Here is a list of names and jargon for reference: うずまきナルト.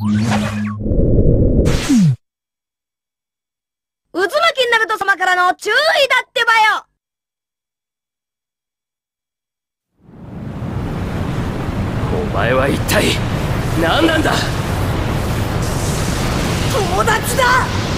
渦巻きナルト様からの注意だってばよ。お前は一体何なんだ。友達だ。